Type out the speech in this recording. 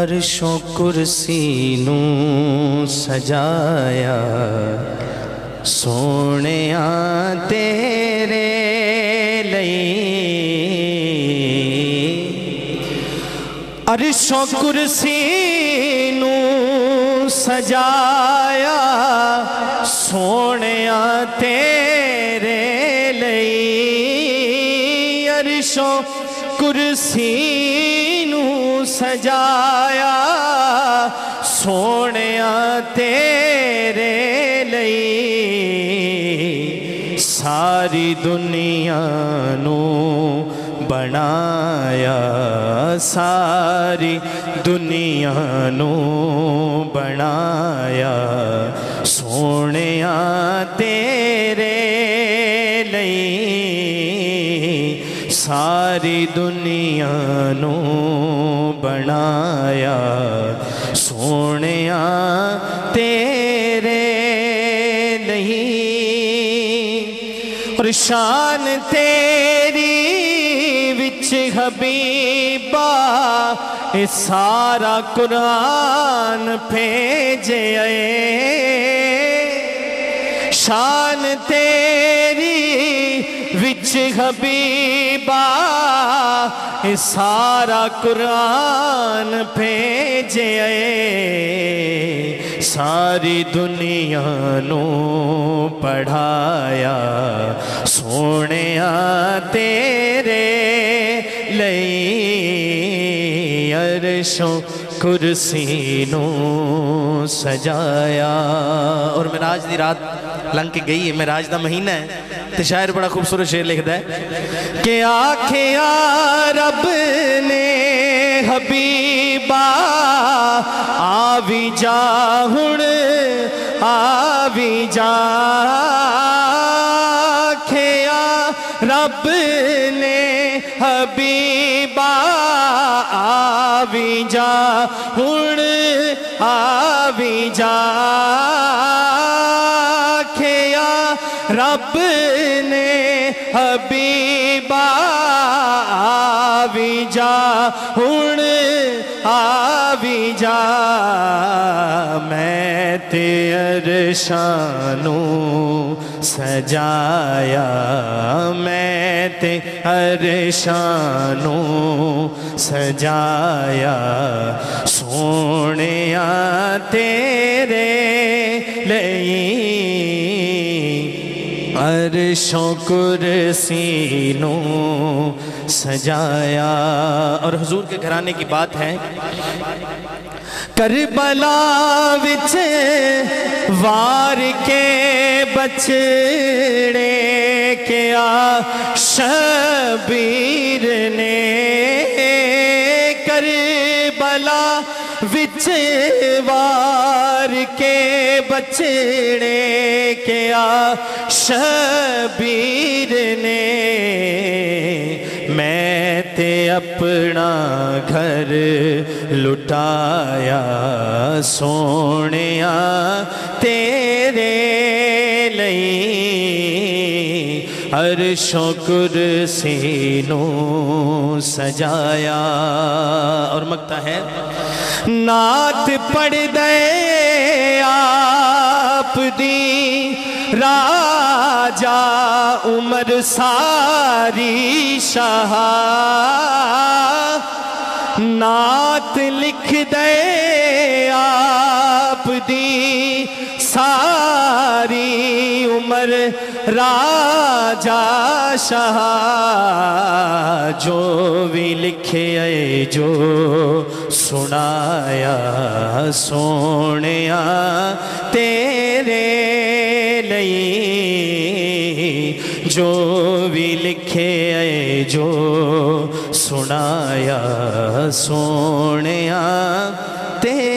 अर्शो कुर्सी नू सजाया सोनिया तेरे लई। अर्शो कुर्सी नू सजाया सोनिया तेरे लई। अर्शो कुर्सी सजाया सोनिया तेरे लई। सारी दुनिया नू बनाया सारी दुनिया नू बनाया सोनिया तेरे लई। सारी दुनिया नू बनाया सोनिया तेरे लई। और शान तेरी विच हबीबा ए सारा कुरान भेजे आए। शान तेरी विच हबीबा ए सारा कुरान भेजे आए। सारी दुनिया नू पढ़ाया सोनिया तेरे लई। अर्शो कुर्सी नू सजाया। और मेराज दी रात लंघ गई है, मेराज दा महीना है। ते शायर बड़ा खूबसूरत शेर लिखता है कि आखिया रब ने हबीबा आवी जा हुण आवी जा। आखिया रब ने हबीबा आवी जा हुण आवी जा। आखिया रब ने हबीबा आवी जा हुण आवी जा। मैं ते अर्शा नू सजाया मैं ते अर्शा नू सजाया सोनिया तेरे लई। अर्शो कुर्सी नू सजाया। और हुजूर के घराने की बात है। करबला विच वार के बचड़े के आशबीर ने। करबला विच वार के बचड़े के आशबीर ने। मैं ते अपना घर लुटाया सोनिया तेरे लई। अर्शो कुर्सी नू सजाया। और मकता है नात पढ़ दे आप दी राजा उमर सारी शाह। नात लिख दे आप दी सारी उमर राजा शाह। जो भी लिखे जो सुनाया सोनिया तेरे लई। जो भी लिखे जो सुनाया सोनिया तेरे